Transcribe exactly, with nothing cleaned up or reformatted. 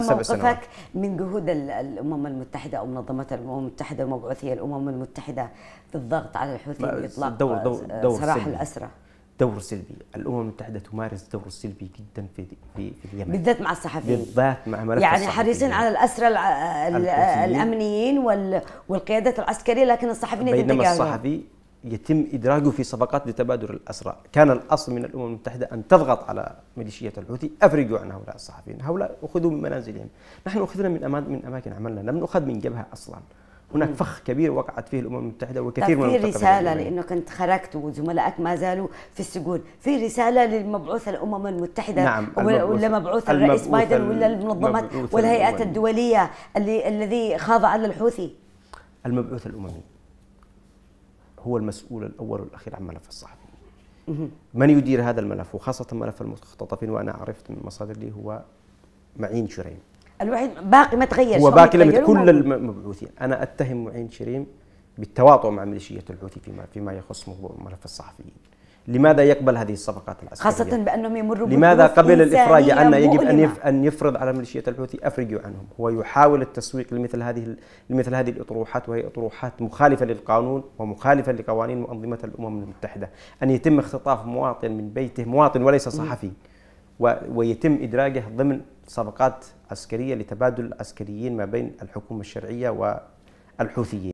موقفك من جهود الأمم المتحدة أو منظمة الأمم المتحدة ومبعوثية الأمم المتحدة في الضغط على الحوثي بإطلاق دور دور دور سراح الأسرى؟ دور سلبي، الأمم المتحدة تمارس دور سلبي جدا في في, في اليمن، بالذات مع الصحفيين، بالذات مع ملف يعني حريصين على الأسرى الأمنيين والقيادات العسكرية، لكن الصحفيين يتم تجاهلهم، بينما الصحفي يتم إدراجه في صفقات لتبادل الأسرى. كان الأصل من الأمم المتحدة أن تضغط على ميليشيات الحوثي، أفرجوا عن هؤلاء الصحفيين، هؤلاء أخذوا من منازلهم. نحن أخذنا من من أماكن عملنا، لم نأخذ من جبهة أصلا. هناك مم. فخ كبير وقعت فيه الأمم المتحدة وكثير من المتقدمين. في رسالة، لأنه كنت خرجت وزملائك ما زالوا في السجون، في رسالة للمبعوث الأمم المتحدة، نعم، ولا مبعوث الرئيس بايدن ولا المنظمات والهيئات الدولية اللي الذي خاض على الحوثي. المبعوث الأممي هو المسؤول الأول والأخير عن ملف الصحفي. من يدير هذا الملف وخاصة ملف المختطفين، وأنا عرفت من مصادر لي هو معين شريم الوحيد باقي ما تغير، هو باقي لم كل المبعوثين. أنا أتهم معين شريم بالتواطؤ مع ميليشيات الحوثي فيما فيما يخص موضوع ملف الصحفيين. لماذا يقبل هذه الصفقات العسكرية؟ خاصة بأنهم يمروا، لماذا قبل الإفراج أن يجب أن أن يفرض على ميليشيات الحوثي أفرجوا عنهم؟ هو يحاول التسويق لمثل هذه لمثل هذه الأطروحات، وهي أطروحات مخالفة للقانون ومخالفة لقوانين وأنظمة الأمم المتحدة. أن يتم اختطاف مواطن من بيته، مواطن وليس صحفي، ويتم إدراجه ضمن صفقات عسكرية لتبادل العسكريين ما بين الحكومة الشرعية والحوثيين.